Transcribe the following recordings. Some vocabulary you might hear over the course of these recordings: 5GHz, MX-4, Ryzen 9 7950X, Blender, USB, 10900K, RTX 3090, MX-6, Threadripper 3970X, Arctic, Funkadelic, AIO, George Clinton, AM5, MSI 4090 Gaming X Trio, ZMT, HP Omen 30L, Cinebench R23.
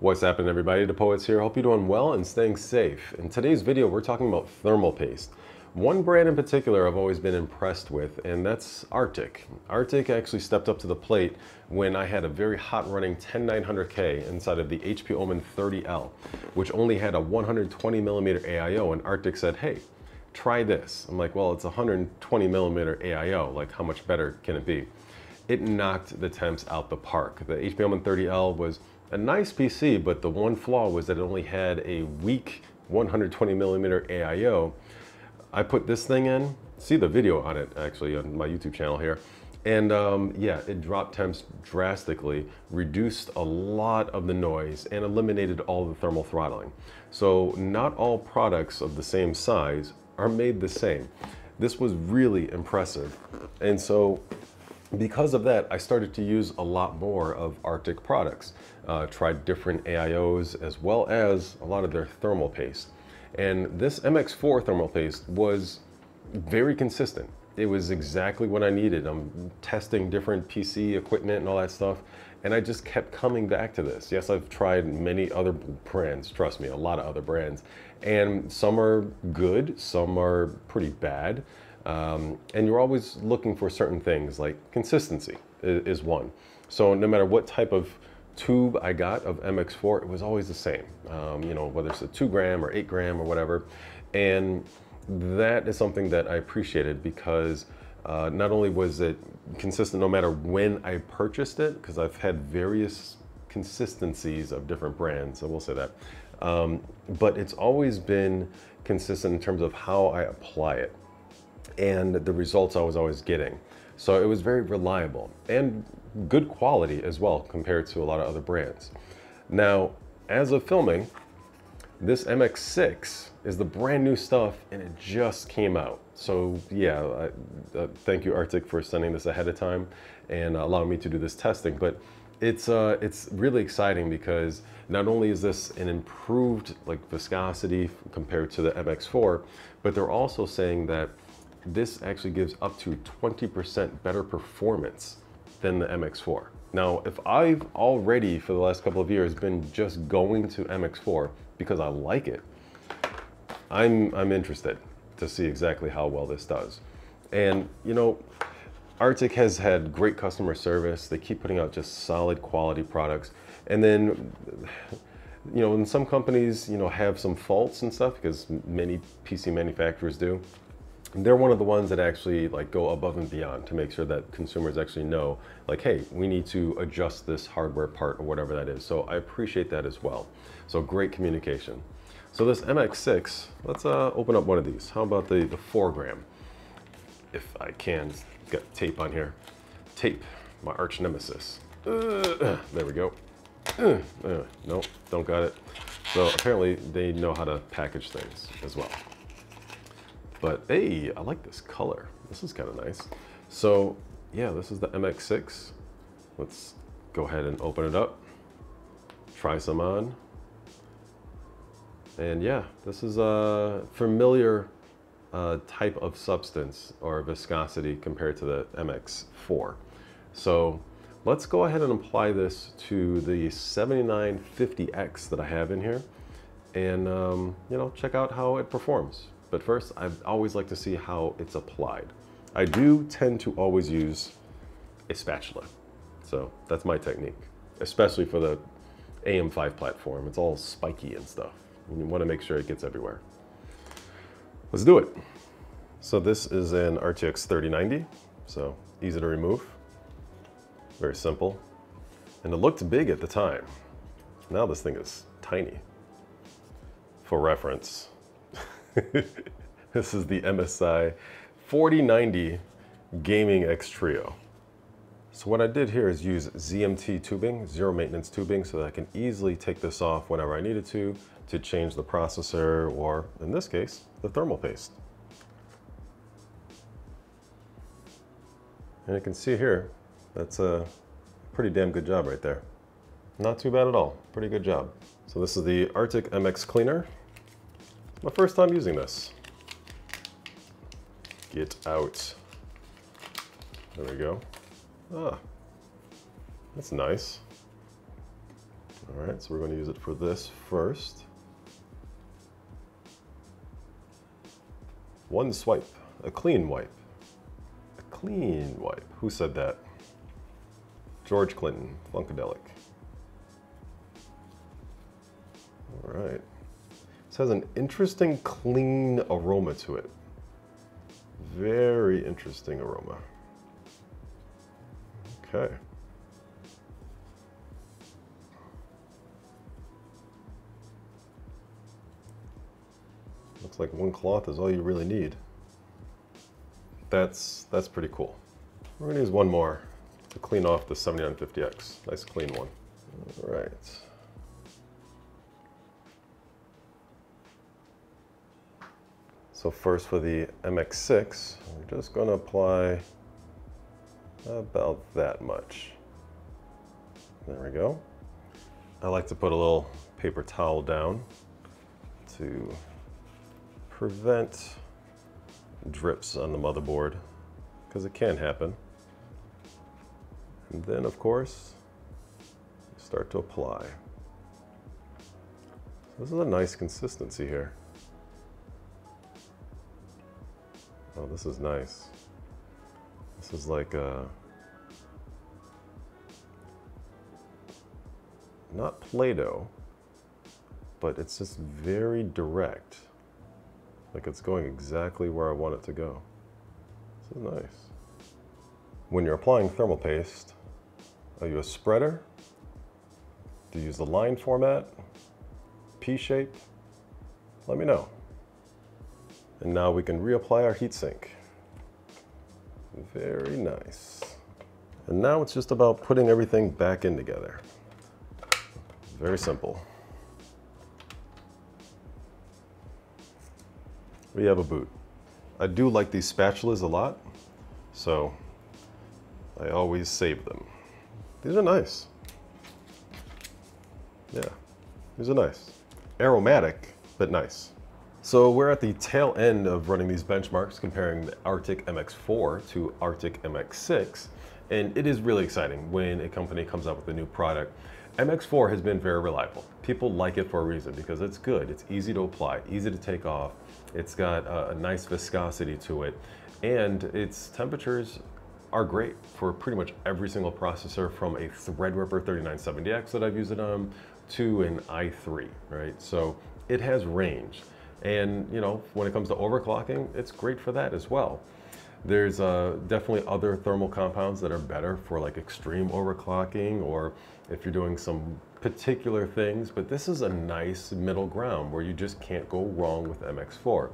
What's happening, everybody? The Poets here. Hope you're doing well and staying safe. In today's video, we're talking about thermal paste. One brand in particular I've always been impressed with, and that's Arctic. Arctic actually stepped up to the plate when I had a very hot running 10900K inside of the HP Omen 30L, which only had a 120mm AIO, and Arctic said, hey, try this. I'm like, well, it's 120mm AIO, like how much better can it be? It knocked the temps out the park. The HP Omen 30L was a nice PC, but the one flaw was that it only had a weak 120mm AIO. I put this thing in, see the video on it actually on my YouTube channel here, and yeah, it dropped temps drastically, reduced a lot of the noise, and eliminated all the thermal throttling. So not all products of the same size are made the same. This was really impressive, and so because of that, I started to use a lot more of Arctic products. Tried different AIOs as well as a lot of their thermal paste. And this MX-4 thermal paste was very consistent. It was exactly what I needed. I'm testing different PC equipment and all that stuff, and I just kept coming back to this. Yes, I've tried many other brands, trust me, a lot of other brands. And some are good, some are pretty bad. And you're always looking for certain things, like consistency is one. So no matter what type of tube I got of MX4, it was always the same, you know, whether it's a 2 gram or 8 gram or whatever. And that is something that I appreciated, because not only was it consistent no matter when I purchased it, because I've had various consistencies of different brands, so we'll say that, but it's always been consistent in terms of how I apply it and the results I was always getting. So it was very reliable and good quality as well compared to a lot of other brands. Now, as of filming, this MX-6 is the brand new stuff, and it just came out. So yeah, thank you Arctic for sending this ahead of time and allowing me to do this testing. But it's really exciting, because not only is this an improved like viscosity compared to the MX-4, but they're also saying that this actually gives up to 20% better performance than the MX4. Now, if I've already for the last couple of years been just going to MX4 because I like it, I'm interested to see exactly how well this does. And you know, Arctic has had great customer service. They keep putting out just solid quality products. And then, you know, and some companies, you know, have some faults and stuff, because many PC manufacturers do. They're one of the ones that actually like go above and beyond to make sure that consumers actually know, like, hey, we need to adjust this hardware part or whatever that is. So I appreciate that as well. So great communication. So this MX6, let's open up one of these. How about the 4 gram? If I can, got tape on here. Tape, my arch nemesis. There we go. Nope, don't got it. So apparently they know how to package things as well. But hey, I like this color. This is kind of nice. So yeah, this is the MX6. Let's go ahead and open it up. Try some on. And yeah, this is a familiar type of substance or viscosity compared to the MX4. So let's go ahead and apply this to the 7950X that I have in here, and you know, check out how it performs. But first, I always like to see how it's applied. I do tend to always use a spatula. So that's my technique, especially for the AM5 platform. It's all spiky and stuff. And you want to make sure it gets everywhere. Let's do it. So this is an RTX 3090. So easy to remove. Very simple. And it looked big at the time. Now this thing is tiny. For reference, this is the MSI 4090 Gaming X Trio. So what I did here is use ZMT tubing, zero maintenance tubing, so that I can easily take this off whenever I needed to change the processor, or in this case, the thermal paste. And you can see here, that's a pretty damn good job right there. Not too bad at all, pretty good job. So this is the Arctic MX Cleaner. My first time using this. Get out. There we go. Ah, that's nice. All right, so we're going to use it for this first. One swipe, a clean wipe. A clean wipe. Who said that? George Clinton, Funkadelic. All right. This has an interesting clean aroma to it. Very interesting aroma. Okay. Looks like one cloth is all you really need. That's pretty cool. We're gonna use one more to clean off the 7950X. Nice clean one. All right. So first for the MX-6, we're just gonna apply about that much. There we go. I like to put a little paper towel down to prevent drips on the motherboard, because it can happen. And then of course, you start to apply. This is a nice consistency here. Oh, this is nice. This is like a, not Play-Doh, but it's just very direct. Like it's going exactly where I want it to go. This is nice. When you're applying thermal paste, are you a spreader? Do you use the line format? P-shape? Let me know. And now we can reapply our heatsink. Very nice. And now it's just about putting everything back in together. Very simple. We have a boot. I do like these spatulas a lot, so I always save them. These are nice. Yeah, these are nice. Aromatic, but nice. So we're at the tail end of running these benchmarks, comparing the Arctic MX-4 to Arctic MX-6, and it is really exciting when a company comes out with a new product. MX-4 has been very reliable. People like it for a reason because it's good, it's easy to apply, easy to take off, it's got a nice viscosity to it, and its temperatures are great for pretty much every single processor, from a Threadripper 3970X that I've used it on to an i3, right? So it has range. And you know, when it comes to overclocking, it's great for that as well. There's definitely other thermal compounds that are better for like extreme overclocking, or if you're doing some particular things, but this is a nice middle ground where you just can't go wrong with MX-4.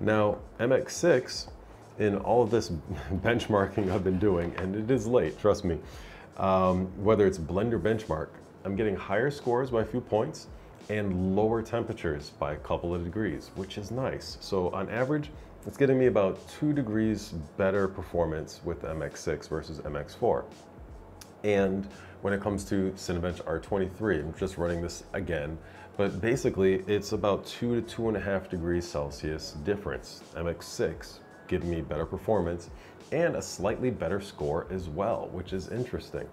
Now, MX-6, in all of this benchmarking I've been doing, and it is late, trust me, whether it's Blender benchmark, I'm getting higher scores by a few points and lower temperatures by a couple of degrees, which is nice. So on average, it's getting me about 2 degrees better performance with MX-6 versus MX-4. And when it comes to Cinebench R23, I'm just running this again, but basically it's about 2 to 2.5 degrees Celsius difference. MX-6 giving me better performance and a slightly better score as well, which is interesting.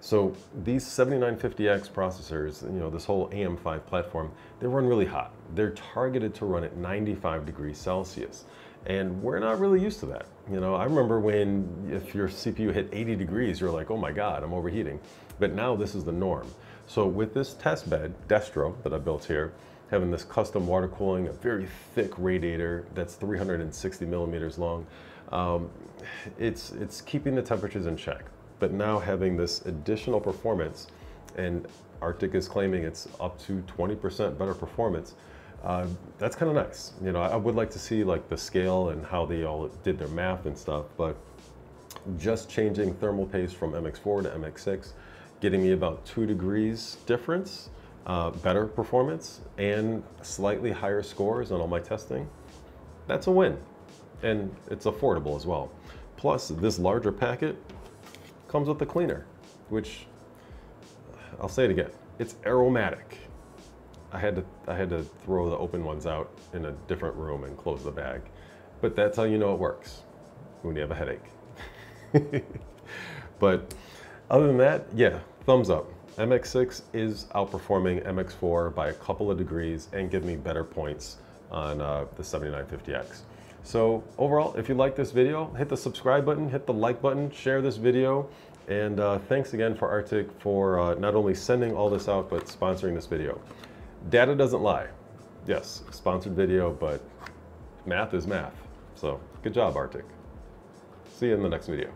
So these 7950X processors, you know, this whole AM5 platform, they run really hot. They're targeted to run at 95 degrees Celsius. And we're not really used to that. You know, I remember when if your CPU hit 80 degrees, you're like, oh my God, I'm overheating. But now this is the norm. So with this test bed, Destro, that I built here, having this custom water cooling, a very thick radiator that's 360 millimeters long, it's keeping the temperatures in check. But now having this additional performance, and Arctic is claiming it's up to 20% better performance, that's kind of nice. You know, I would like to see like the scale and how they all did their math and stuff, but just changing thermal paste from MX-4 to MX-6, getting me about 2 degrees difference, better performance, and slightly higher scores on all my testing, that's a win. And it's affordable as well. Plus this larger packet comes with the cleaner, which, I'll say it again, it's aromatic. I had to throw the open ones out in a different room and close the bag, but that's how you know it works, when you have a headache. But other than that, yeah, thumbs up. MX-6 is outperforming MX-4 by a couple of degrees and giving me better points on the 7950X. So overall, if you like this video, hit the subscribe button, hit the like button, share this video, and thanks again for Arctic for not only sending all this out, but sponsoring this video. Data doesn't lie. Yes, sponsored video, but math is math. So good job, Arctic. See you in the next video.